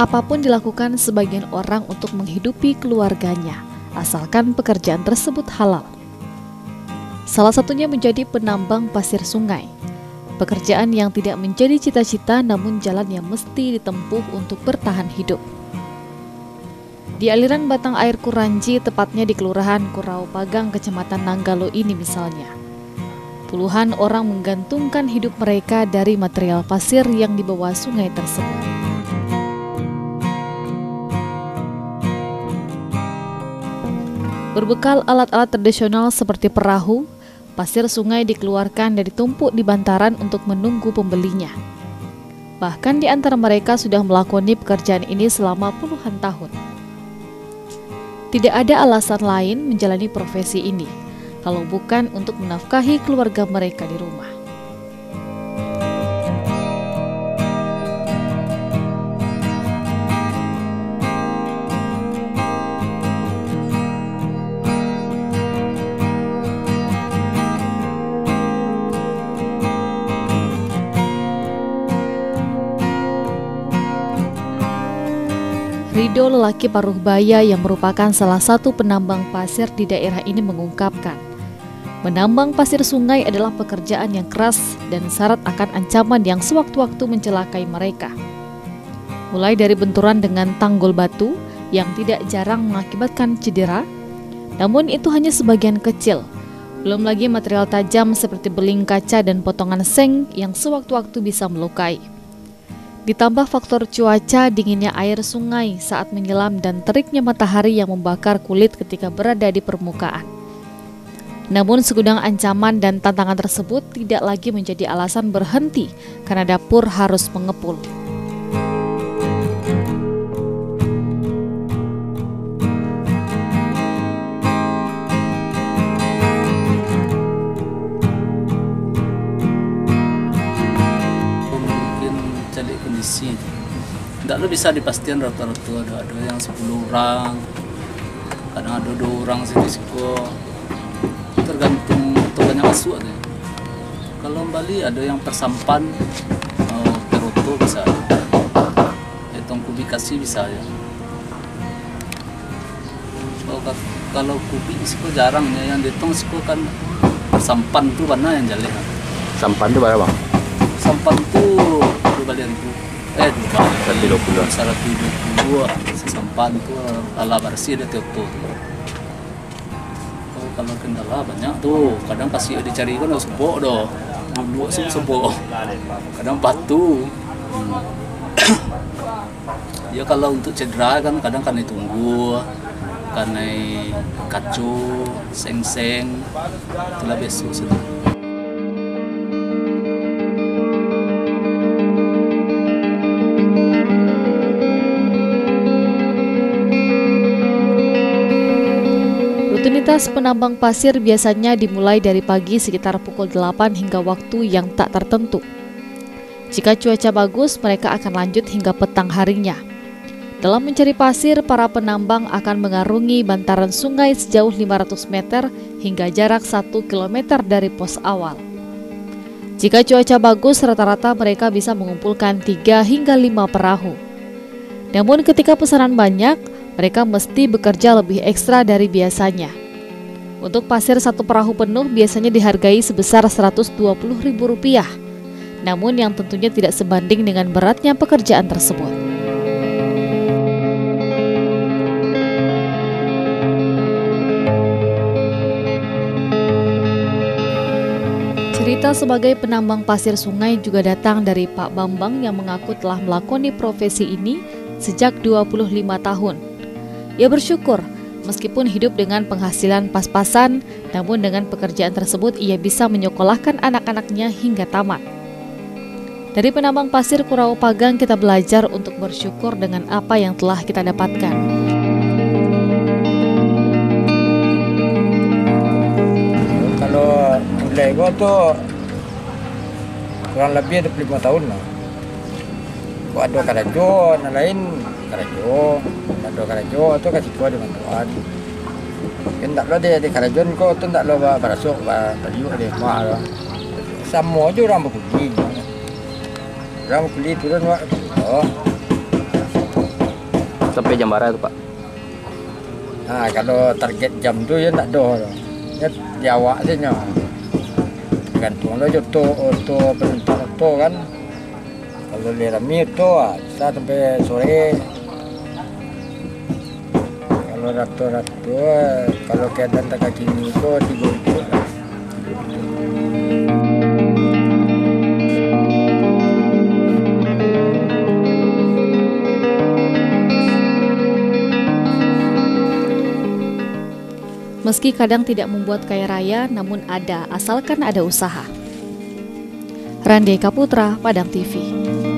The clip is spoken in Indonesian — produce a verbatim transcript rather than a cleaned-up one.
Apapun dilakukan sebagian orang untuk menghidupi keluarganya, asalkan pekerjaan tersebut halal. Salah satunya menjadi penambang pasir sungai. Pekerjaan yang tidak menjadi cita-cita namun jalan yang mesti ditempuh untuk bertahan hidup. Di aliran batang air Kuranji, tepatnya di Kelurahan Kurao Pagang, Kecamatan Nanggalo ini misalnya. Puluhan orang menggantungkan hidup mereka dari material pasir yang dibawa sungai tersebut. Berbekal alat-alat tradisional seperti perahu, pasir sungai dikeluarkan dari tumpuk di bantaran untuk menunggu pembelinya. Bahkan di antara mereka sudah melakoni pekerjaan ini selama puluhan tahun. Tidak ada alasan lain menjalani profesi ini, kalau bukan untuk menafkahi keluarga mereka di rumah. Rido, lelaki paruh baya yang merupakan salah satu penambang pasir di daerah ini, mengungkapkan, menambang pasir sungai adalah pekerjaan yang keras dan syarat akan ancaman yang sewaktu-waktu mencelakai mereka. Mulai dari benturan dengan tanggul batu yang tidak jarang mengakibatkan cedera, namun itu hanya sebagian kecil. Belum lagi material tajam seperti beling kaca dan potongan seng yang sewaktu-waktu bisa melukai. Ditambah faktor cuaca, dinginnya air sungai saat menyelam dan teriknya matahari yang membakar kulit ketika berada di permukaan. Namun segudang ancaman dan tantangan tersebut tidak lagi menjadi alasan berhenti karena dapur harus mengepul. Kondisi tidak lo bisa dipastikan rata-rata ada ada yang sepuluh orang, kadang ada dua orang serisiko, tergantung totalnya masuk aja. Kalau Bali ada yang tersampan oh, teroto bisa, hitung kubikasi bisa ya. Kalau kalau kubik siko jarangnya yang dihitung siko kan tersampan tuh mana yang jale. Sampan tuh berapa bang? Sampan tuh dua ribu. Eh, dua puluh, salah dua puluh dua, sesampan itu ala bersih ada tiap tuh. Oh, kalau kendala banyak tuh, kadang kasih dicari kan harus sebok doh, buat semua sebok, kadang batu. Hmm. Ya kalau untuk cedera kan kadang kan ditunggu, kan kacu, seng-seng, itulah besok sudah. Aktivitas penambang pasir biasanya dimulai dari pagi sekitar pukul delapan hingga waktu yang tak tertentu. Jika cuaca bagus, mereka akan lanjut hingga petang harinya. Dalam mencari pasir, para penambang akan mengarungi bantaran sungai sejauh lima ratus meter hingga jarak satu kilometer dari pos awal. Jika cuaca bagus, rata-rata mereka bisa mengumpulkan tiga hingga lima perahu. Namun ketika pesanan banyak, mereka mesti bekerja lebih ekstra dari biasanya. Untuk pasir satu perahu penuh biasanya dihargai sebesar seratus dua puluh ribu rupiah, namun yang tentunya tidak sebanding dengan beratnya pekerjaan tersebut. Cerita sebagai penambang pasir sungai juga datang dari Pak Bambang yang mengaku telah melakoni profesi ini sejak dua puluh lima tahun. Ia bersyukur, meskipun hidup dengan penghasilan pas-pasan, namun dengan pekerjaan tersebut ia bisa menyekolahkan anak-anaknya hingga tamat. Dari penambang pasir Kurao Pagang kita belajar untuk bersyukur dengan apa yang telah kita dapatkan. Kalau mulai gua tuh kurang lebih dua puluh lima tahun lah. Kok ada karajo, nah lain karajo, ada karajo itu kasih gua dengan tuan. Kan tak lo dia di karajon kok tu tak lo berasuk berliuk dia semua lo. Semua je orang berkuli. Orang berkuli turun wak. Oh. sampai jam berapa itu Pak? Nah, kalau target jam tu ya tak doh, ya jawab saja. Gantung lah jatuh atau berhenti atau kan. Kalau lerami itu, kita sampai sore. Kalau ratu-ratu, kalau keadaan tak kini itu tidur itu. Meski kadang tidak membuat kaya raya, namun ada, asalkan ada usaha. Randeka Putra, Padang T V.